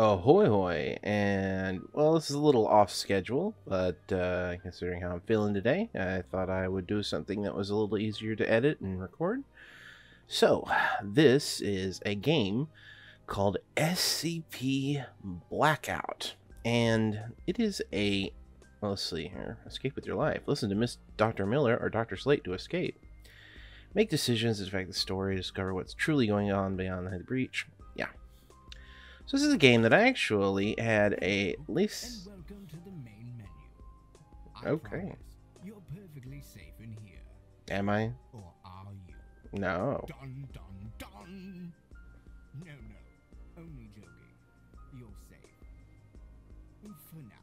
Ahoy hoy, and well, this is a little off schedule, but considering how I'm feeling today, I thought I would do something that was a little easier to edit and record. So this is a game called SCP Blackout, and it is a, well, let's see here, escape with your life. Listen to Miss Dr. Miller or Dr. Slate to escape. Make decisions, affect the story, discover what's truly going on beyond the breach. Yeah. So this is a game that I actually had a least. Welcome to the main menu. Okay. You're perfectly safe in here. Am I? Or are you? No. Dun, dun, dun. No, no. Only joking. You're safe for now.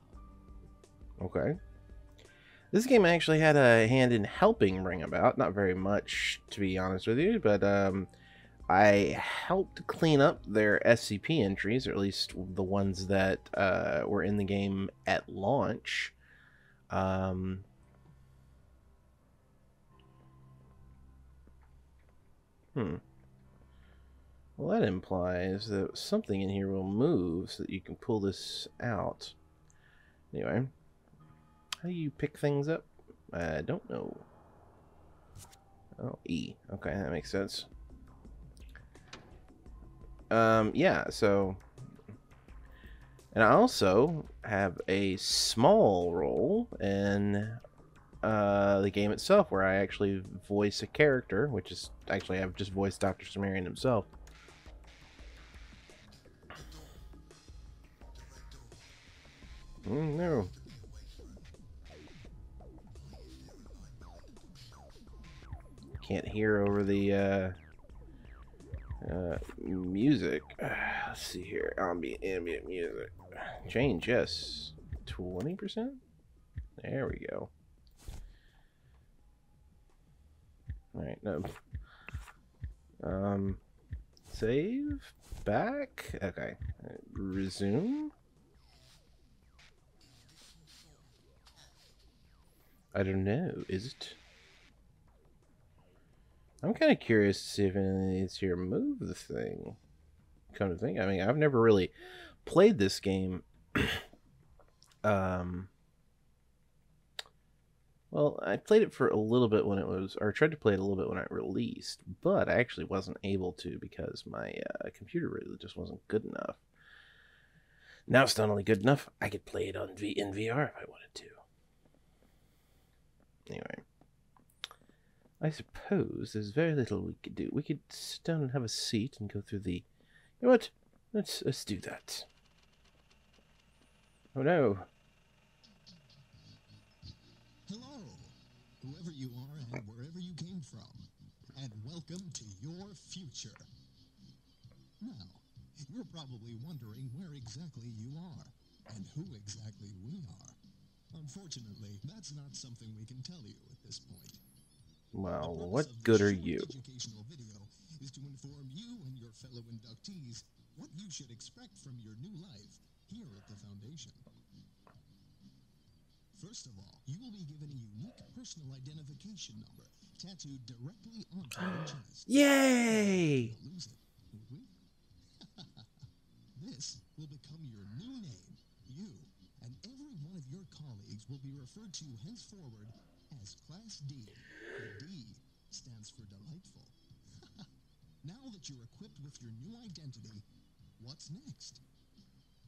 Okay. This game I actually had a hand in helping bring about. Not very much, to be honest with you, but I helped clean up their SCP entries, or at least the ones that were in the game at launch. Well, that implies that something in here will move so that you can pull this out. Anyway, how do you pick things up? I don't know. Oh, E. Okay, that makes sense. Yeah, so, and I also have a small role in the game itself, where I actually voice a character, which is actually, I've just voiced Dr. Cimmerian himself. No. Can't hear over the music. Let's see here. Ambient music. Change, yes. 20%? There we go. Alright, no. Save. Back. Okay. Resume. I don't know. Is it? I'm kind of curious to see if anything needs here move the thing. Come to think, I mean, I've never really played this game. Well, I played it for a little bit when it was, or tried to play it a little bit when it released, but I actually wasn't able to because my computer really just wasn't good enough. Now it's not only good enough, I could play it on in VR if I wanted to. Anyway. I suppose there's very little we could do. We could sit down and have a seat and go through the. You know what? Let's do that. Oh no! Hello, whoever you are and wherever you came from, and welcome to your future. Now, you're probably wondering where exactly you are and who exactly we are. Unfortunately, that's not something we can tell you at this point. Well, what good are you? Educational video is to inform you and your fellow inductees what you should expect from your new life here at the Foundation. First of all, you will be given a unique personal identification number tattooed directly onto your chest. Yay! Lose it, would we? This will become your new name. You and every one of your colleagues will be referred to henceforward as Class D. The D stands for delightful. Now that you're equipped with your new identity, what's next?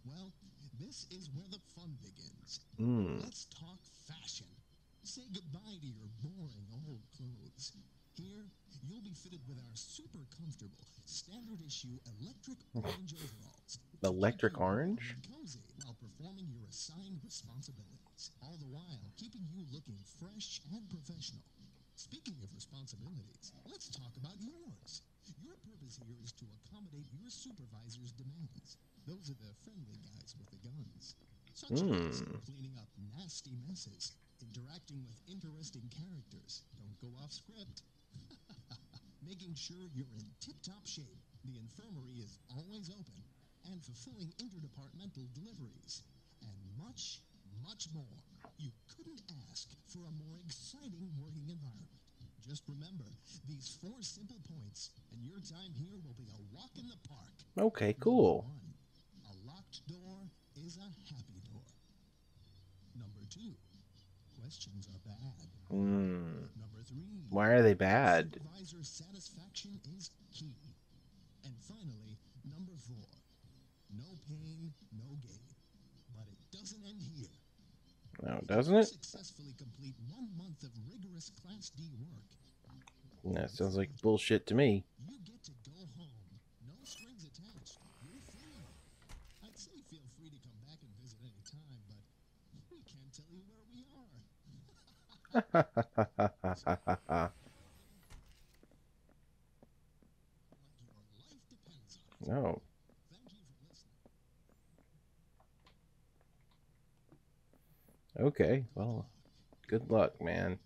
Well, this is where the fun begins. Let's talk fashion. Say goodbye to your boring old clothes. Here, you'll be fitted with our super comfortable standard issue electric orange overalls. Electric orange? Cozy while performing your assigned responsibilities, all the while keeping you looking fresh and professional. Speaking of responsibilities, let's talk about yours. Your purpose here is to accommodate your supervisor's demands. Those are the friendly guys with the guns. Such as cleaning up nasty messes, interacting with interesting characters, don't go off script, making sure you're in tip-top shape, the infirmary is always open, and fulfilling interdepartmental deliveries, and much, much more. You couldn't ask for a more exciting working environment. Just remember, these 4 simple points, and your time here will be a walk in the park. Okay, cool. A locked is a happy door. Number 2, questions are bad. Number 3, why are they bad? Supervisor satisfaction is key. And finally, number 4, no pain, no gain. But it doesn't end here. No, doesn't it? Successfully complete 1 month of rigorous Class D work. That sounds like bullshit to me. You get to go home, no strings attached. You're free. I'd say feel free to come back and visit any time, but we can't tell you where we are. No. Okay, well, good luck, man.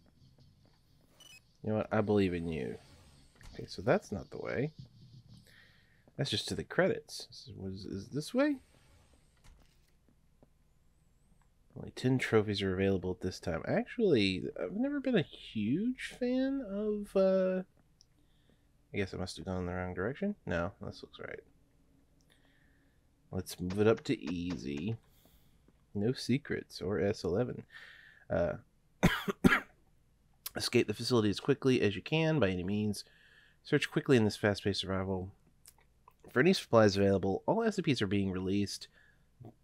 You know what? I believe in you. Okay, so that's not the way. That's just to the credits. So what is this way? Only 10 trophies are available at this time. Actually, I've never been a huge fan of, I guess I must have gone in the wrong direction. No, this looks right. Let's move it up to easy. No secrets or S11. Escape the facility as quickly as you can by any means. Search quickly in this fast-paced survival. For any supplies available, all SCPs are being released.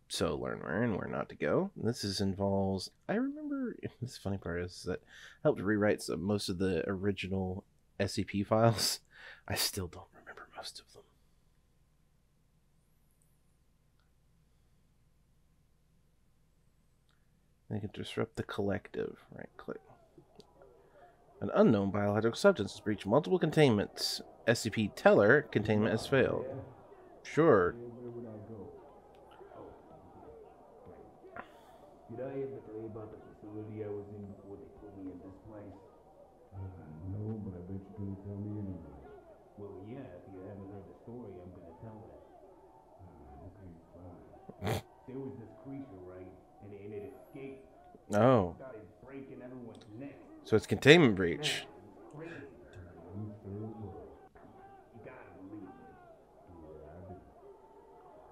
So learn where and where not to go. This involves... I remember... This funny part is that I helped rewrite most of the original SCP files. I still don't remember most of them. They can disrupt the collective. Right click. An unknown biological substance has breached multiple containments. SCP teller containment has failed. Sure. Did I ever tell you about the facility I was in before they put me in this place? No, but I bet you couldn't tell me anyway. Well, yeah, if you haven't heard the story, I'm going to tell it. Okay, fine. There was this creature, right? And it escaped. Oh. Started breaking everyone's neck. So it's containment breach. Crazy. You gotta believe it. Yeah, I do.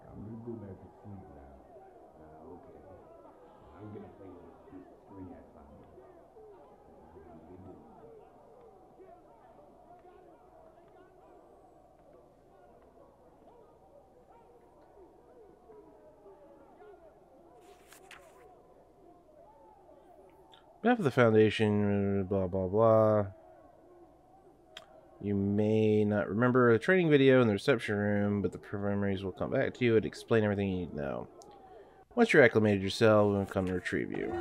I'm gonna go back to sleep now. Okay. I'm gonna play with this screen at 5. After the Foundation, blah, blah, blah. You may not remember a training video in the reception room, but the memories will come back to you and explain everything you need to know. Once you're acclimated yourself, we'll come to retrieve you.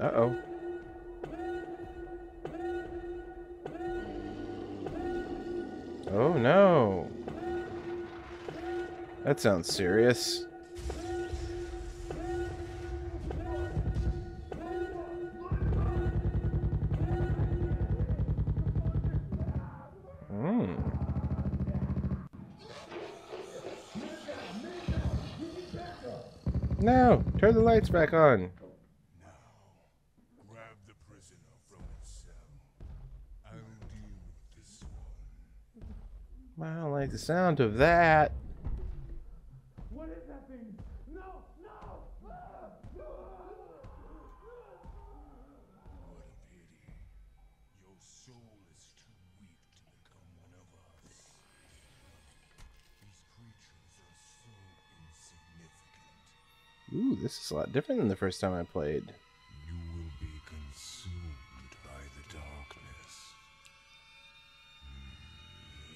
Uh-oh. Oh, no. That sounds serious. No! Turn the lights back on! Now, grab the prisoner from the cell. I will deal with this one. I don't like the sound of that. What is that thing? No! No! Ah! What a pity. Your soul is too weak to become one of us. These creatures are so insignificant. Ooh, this is a lot different than the first time I played. You will be consumed by the darkness.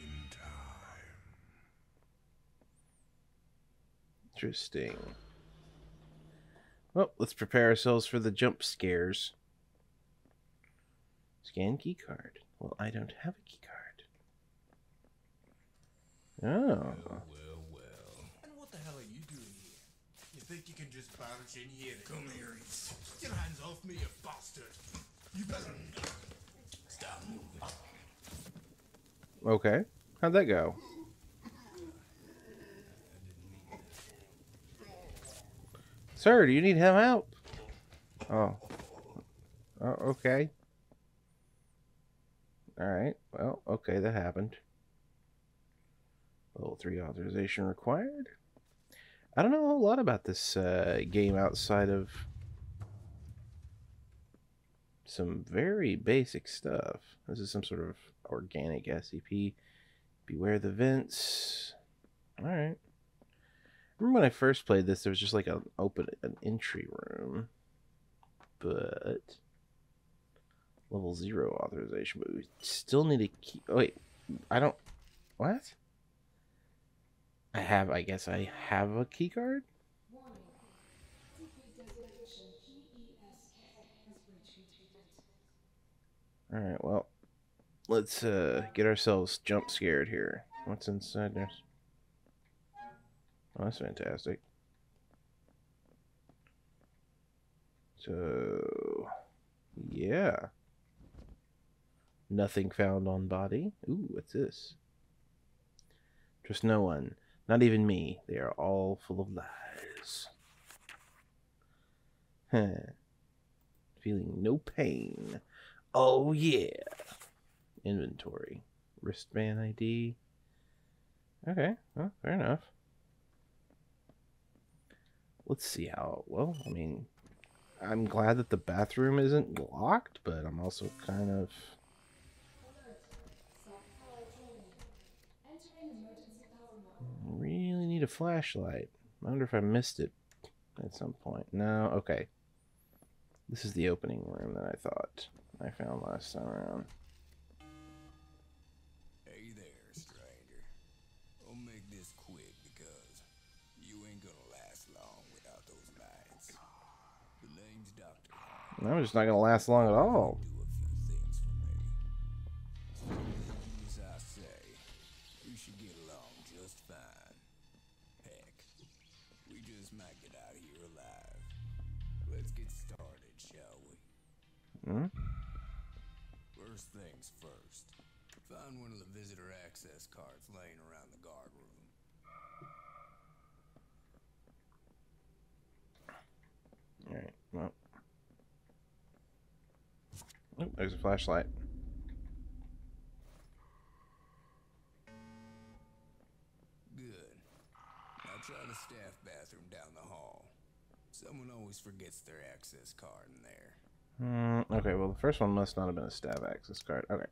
In time. Interesting. Well, let's prepare ourselves for the jump scares. Scan keycard. Well, I don't have a keycard. Oh. Think you can just barge in here? Come here. Get your hands off me, you bastard. You better stop moving. Okay. How'd that go? Sir, do you need help? Oh. Oh, okay. Alright. Well, okay, that happened. Level 3 authorization required. I don't know a whole lot about this game outside of some very basic stuff. This is some sort of organic SCP. Beware the vents. Alright. I remember when I first played this, there was just like an entry room. But level 0 authorization, but we still need to keep... Oh, wait, I don't... What? I guess I have a key card? Alright, well, let's get ourselves jump scared here. What's inside there? Oh, that's fantastic. So, yeah. Nothing found on body. Ooh, what's this? Trust no one. Not even me. They are all full of lies. Huh. Feeling no pain. Oh, yeah. Inventory. Wristband ID. Okay. Well, fair enough. Let's see how... Well, I mean... I'm glad that the bathroom isn't locked, but I'm also kind of... Really need a flashlight. I wonder if I missed it at some point. No, okay. This is the opening room that I thought I found last time around. Hey there, stranger. I'll make this quick because you ain't gonna last long without those lights. The name's Dr. I'm just not gonna last long at all. Mm-hmm. First things first. Find one of the visitor access cards laying around the guard room. Alright, well. Oh, there's a flashlight. Good. Now try the staff bathroom down the hall. Someone always forgets their access card in there. Okay, well, the first one must not have been a stab access card. Okay.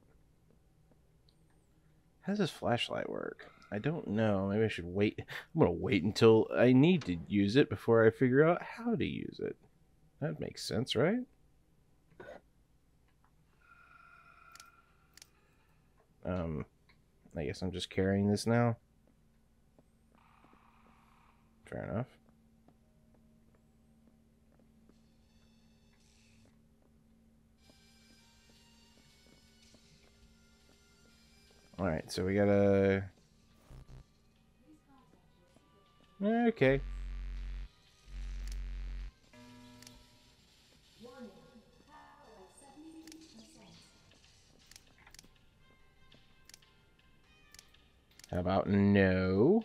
How does this flashlight work? I don't know. Maybe I should wait. I'm going to wait until I need to use it before I figure out how to use it. That makes sense, right? I guess I'm just carrying this now. Fair enough. Alright, so we gotta... Okay. How about no?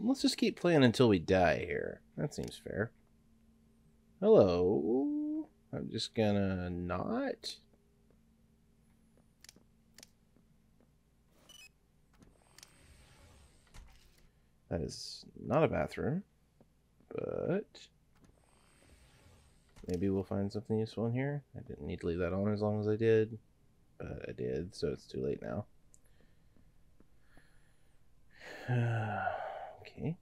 Let's just keep playing until we die here. That seems fair. Hello. I'm just gonna not. That is not a bathroom, but maybe we'll find something useful in here. I didn't need to leave that on as long as I did, but I did, so it's too late now. Okay.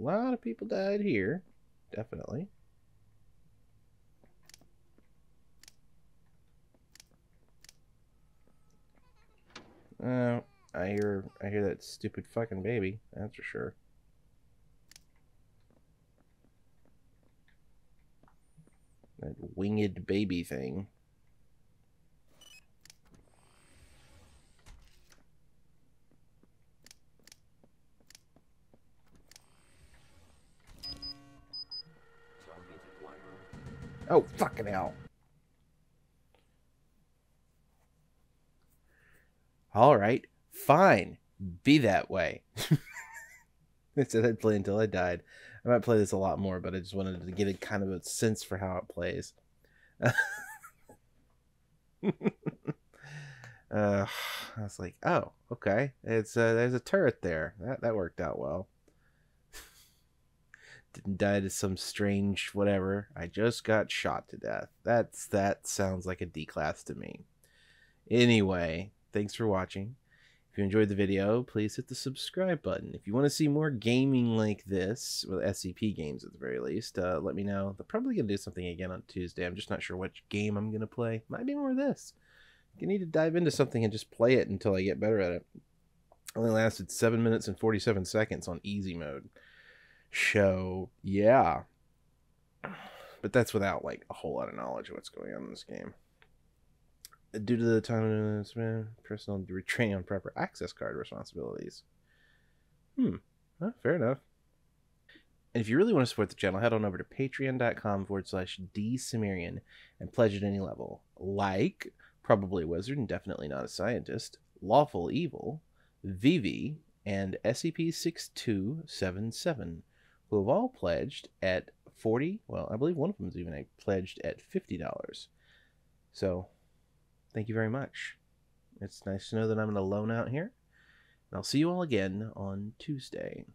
A lot of people died here, definitely. I hear that stupid fucking baby, that's for sure. That winged baby thing. Oh, fucking hell. Alright, fine. Be that way. I said I'd play until I died. I might play this a lot more, but I just wanted to get a kind of a sense for how it plays. I was like, oh, okay. It's there's a turret there. That worked out well. Didn't die to some strange whatever. I just got shot to death. That sounds like a D-class to me. Anyway, thanks for watching. If you enjoyed the video, please hit the subscribe button. If you want to see more gaming like this, well, SCP games at the very least, let me know. They're probably going to do something again on Tuesday. I'm just not sure which game I'm going to play. Might be more of this. You need to dive into something and just play it until I get better at it. Only lasted 7 minutes and 47 seconds on easy mode. So, yeah. But that's without, like, a whole lot of knowledge of what's going on in this game. Due to the time spent personal retraining on proper access card responsibilities. Well, fair enough. And if you really want to support the channel, head on over to patreon.com/DCimmerian and pledge at any level. Like Probably Wizard and Definitely Not a Scientist, Lawful Evil, Vivi, and SCP 6277, who have all pledged at $40. Well, I believe one of them's even pledged at $50. So, thank you very much. It's nice to know that I'm not alone out here. And I'll see you all again on Tuesday.